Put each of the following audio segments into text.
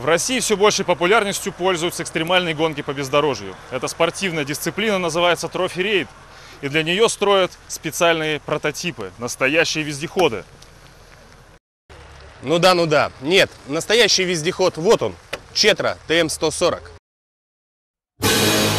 В России все большей популярностью пользуются экстремальные гонки по бездорожью. Эта спортивная дисциплина называется трофи-рейд, и для нее строят специальные прототипы, настоящие вездеходы. Ну да. Нет, настоящий вездеход, вот он, Четра ТМ-140.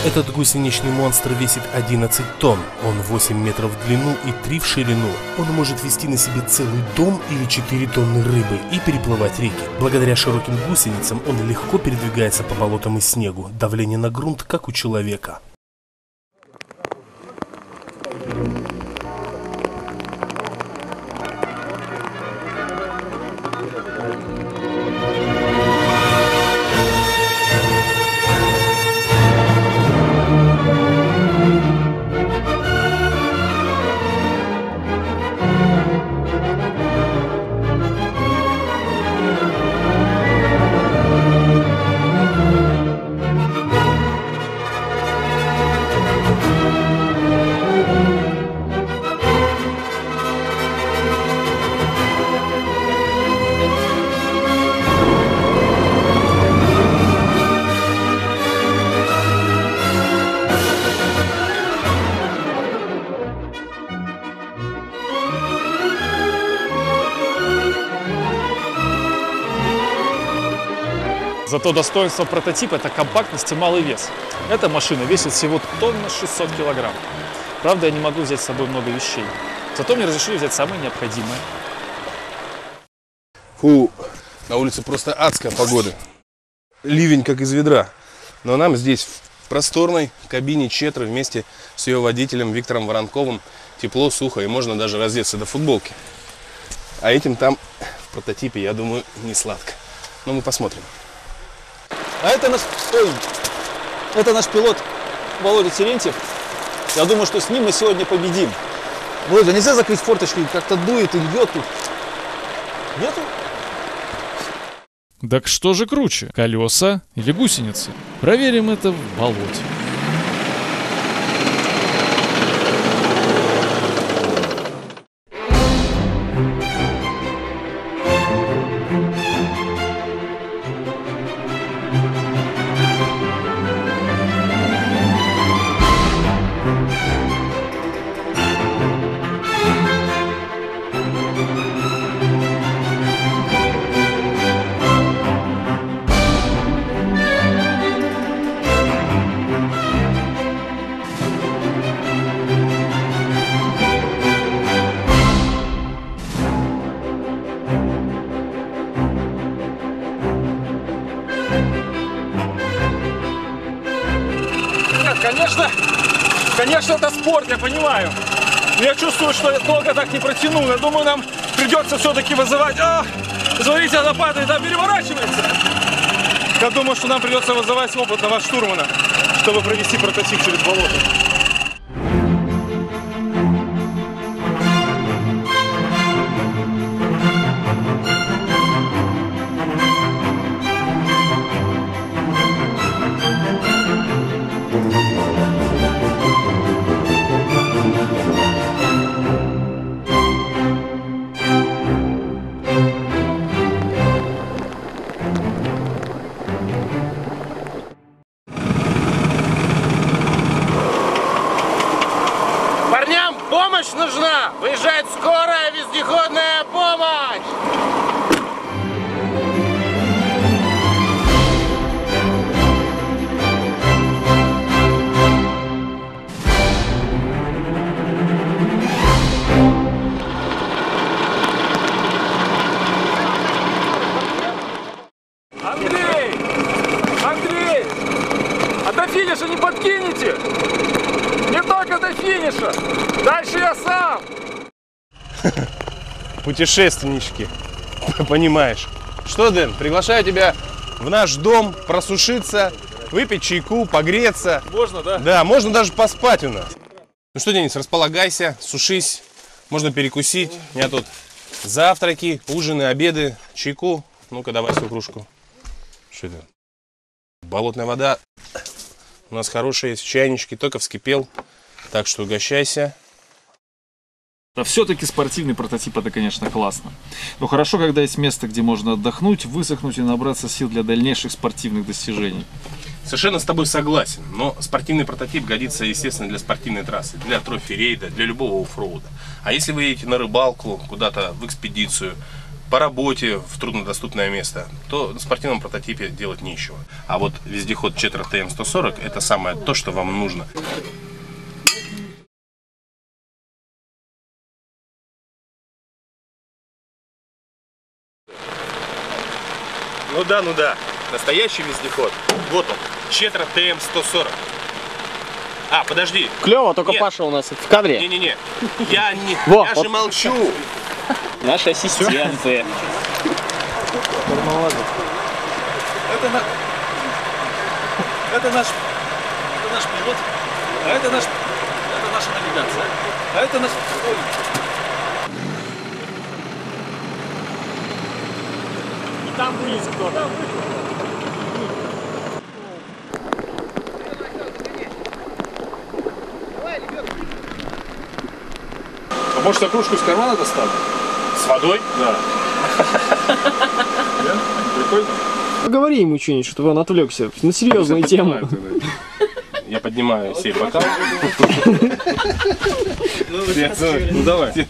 Этот гусеничный монстр весит 11 тонн, он 8 метров в длину и 3 в ширину. Он может вести на себе целый дом или 4 тонны рыбы и переплывать реки. Благодаря широким гусеницам он легко передвигается по болотам и снегу, давление на грунт как у человека. Зато достоинство прототипа – это компактность и малый вес. Эта машина весит всего 1 600 килограмм. Правда, я не могу взять с собой много вещей. Зато мне разрешили взять самое необходимое. Фу, на улице просто адская погода. Ливень как из ведра. Но нам здесь, в просторной кабине Четры, вместе с ее водителем Виктором Воронковым, тепло, сухо, и можно даже раздеться до футболки. А этим там, в прототипе, я думаю, не сладко. Но мы посмотрим. А это наш пилот Володя Терентьев. Я думаю, что с ним мы сегодня победим. Володя, нельзя закрыть форточку? Как-то дует и льет тут. Нету? Так что же круче, колеса или гусеницы? Проверим это в болоте. Конечно, это спорт, я понимаю. Но я чувствую, что я долго так не протяну. Я думаю, нам придется все-таки вызывать... Ах, смотрите, она падает, она переворачивается. Я думаю, что нам придется вызывать опытного штурмана, чтобы провести прототип через болото. Помощь нужна! Выезжает скорая вездеходная помощь! Андрей! А до финиша не подкинете? Не только до финиша! Дальше я сам! Путешественнички, понимаешь. Что, Дэн, приглашаю тебя в наш дом просушиться, выпить чайку, погреться. Можно, да? Да, можно даже поспать у нас. Ну что, Денис, располагайся, сушись, можно перекусить. У меня тут завтраки, ужины, обеды, чайку. Ну-ка, давай свою кружку. Что это? Болотная вода. У нас хорошие чайнички, только вскипел. Так что угощайся. Да, все-таки спортивный прототип — это, конечно, классно. Но хорошо, когда есть место, где можно отдохнуть, высохнуть и набраться сил для дальнейших спортивных достижений. Совершенно с тобой согласен, но спортивный прототип годится, естественно, для спортивной трассы, для трофи-рейда, для любого оффроуда. А если вы едете на рыбалку, куда-то в экспедицию, по работе в труднодоступное место, то на спортивном прототипе делать нечего. А вот вездеход Четра ТМ-140 – это самое то, что вам нужно. Ну да, ну да. Настоящий вездеход. Вот он. Четра ТМ-140. А, подожди. Клево, только нет. Паша у нас в кадре. Не-не-не. Я же молчу. Наши ассистенты. Это наш пилот. А это наша навигация. А это наш... Там вниз кто-то. А может, я кружку из кармана достану? С водой? Да. Прикольно? Говори ему что-нибудь, чтобы он отвлекся на серьезные темы. Я поднимаю сей бокал. Ну давай.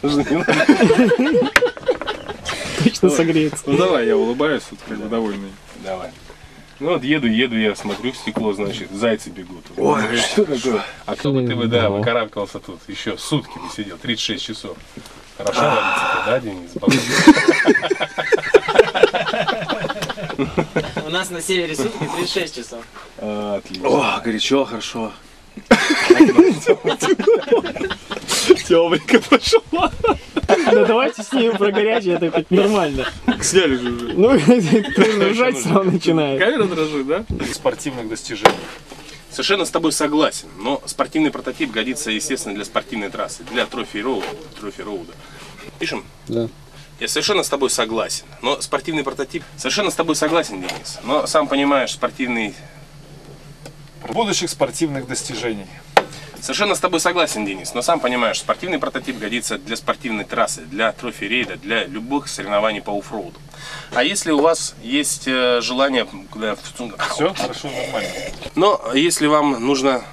Точно согреется. Ну давай, я улыбаюсь, вот как бы довольный. Давай. Ну вот еду, я смотрю в стекло, значит, зайцы бегут. Ой, что такое? А кто бы ты бы, да, выкарабкался тут, еще сутки бы сидел, 36 часов. Хорошо водится, да, Денис? У нас на севере сутки 36 часов. Отлично. О, горячо, хорошо. Тёмленько пошла. Да давайте с ним про горячее, это хоть нормально. Сняли же уже. Ну, ты ржать сам начинаешь. Камера дрожит, да? Спортивных достижений. Совершенно с тобой согласен, но спортивный прототип годится, естественно, для спортивной трассы, для трофи-роуда. Пишем? Да. Я совершенно с тобой согласен, но спортивный прототип... Совершенно с тобой согласен, Денис, но сам понимаешь, спортивный... Будущих спортивных достижений. Совершенно с тобой согласен, Денис, но сам понимаешь, спортивный прототип годится для спортивной трассы, для трофи-рейда, для любых соревнований по оффроуду. А если у вас есть желание... Все, хорошо, нормально. Но если вам нужно...